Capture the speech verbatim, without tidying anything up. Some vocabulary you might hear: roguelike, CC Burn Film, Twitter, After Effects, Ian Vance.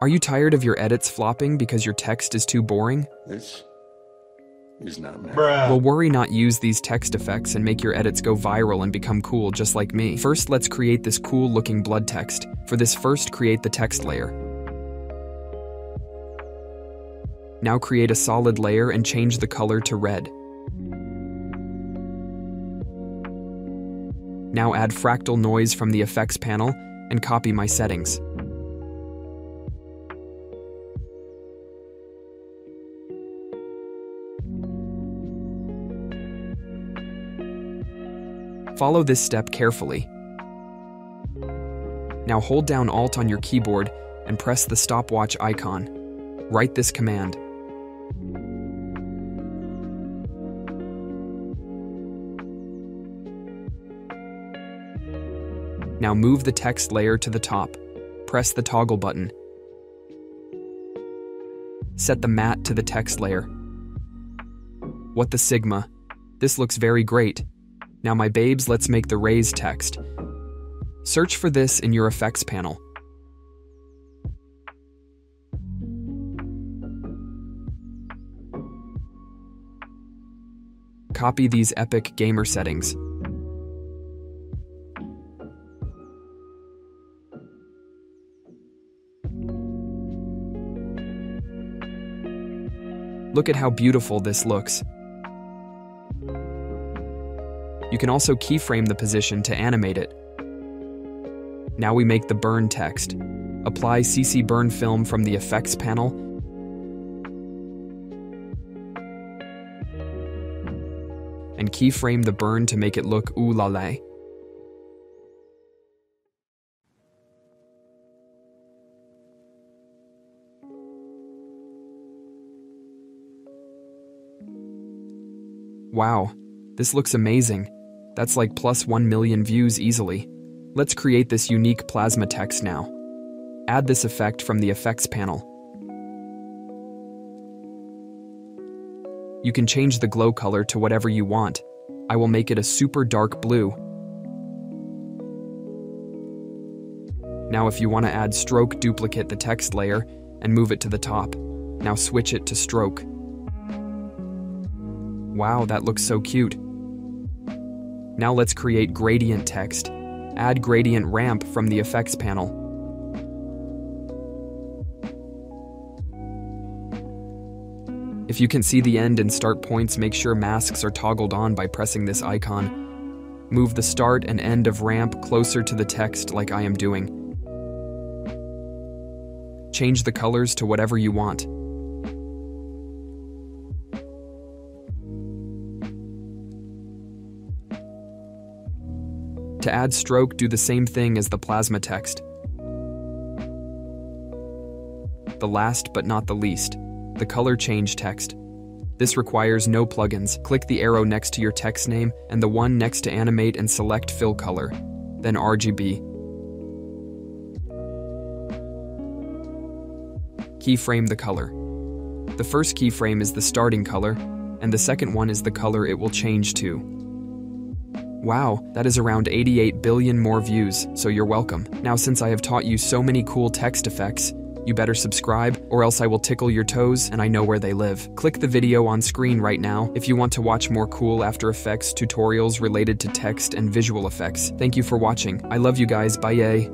Are you tired of your edits flopping because your text is too boring? This is not me. Well, worry not, use these text effects and make your edits go viral and become cool just like me. First, let's create this cool looking blood text. For this first, create the text layer. Now create a solid layer and change the color to red. Now add fractal noise from the effects panel and copy my settings. Follow this step carefully. Now hold down Alt on your keyboard and press the stopwatch icon. Write this command. Now move the text layer to the top. Press the toggle button. Set the matte to the text layer. What the sigma? This looks very great. Now my babes, let's make the raised text. Search for this in your effects panel. Copy these epic gamer settings. Look at how beautiful this looks. You can also keyframe the position to animate it. Now we make the burn text. Apply C C Burn Film from the effects panel. And keyframe the burn to make it look ooh la la. Wow. This looks amazing. That's like plus one million views easily. Let's create this unique plasma text now. Add this effect from the effects panel. You can change the glow color to whatever you want. I will make it a super dark blue. Now if you want to add stroke, duplicate the text layer and move it to the top. Now switch it to stroke. Wow, that looks so cute. Now let's create gradient text. Add gradient ramp from the effects panel. If you can see the end and start points, make sure masks are toggled on by pressing this icon. Move the start and end of ramp closer to the text like I am doing. Change the colors to whatever you want. To add stroke, do the same thing as the plasma text. The last but not the least, the color change text. This requires no plugins. Click the arrow next to your text name and the one next to animate and select fill color, then R G B. Keyframe the color. The first keyframe is the starting color, and the second one is the color it will change to. Wow, that is around eighty-eight billion more views, so you're welcome. Now, since I have taught you so many cool text effects, you better subscribe or else I will tickle your toes and I know where they live. Click the video on screen right now if you want to watch more cool After Effects tutorials related to text and visual effects. Thank you for watching. I love you guys. Bye.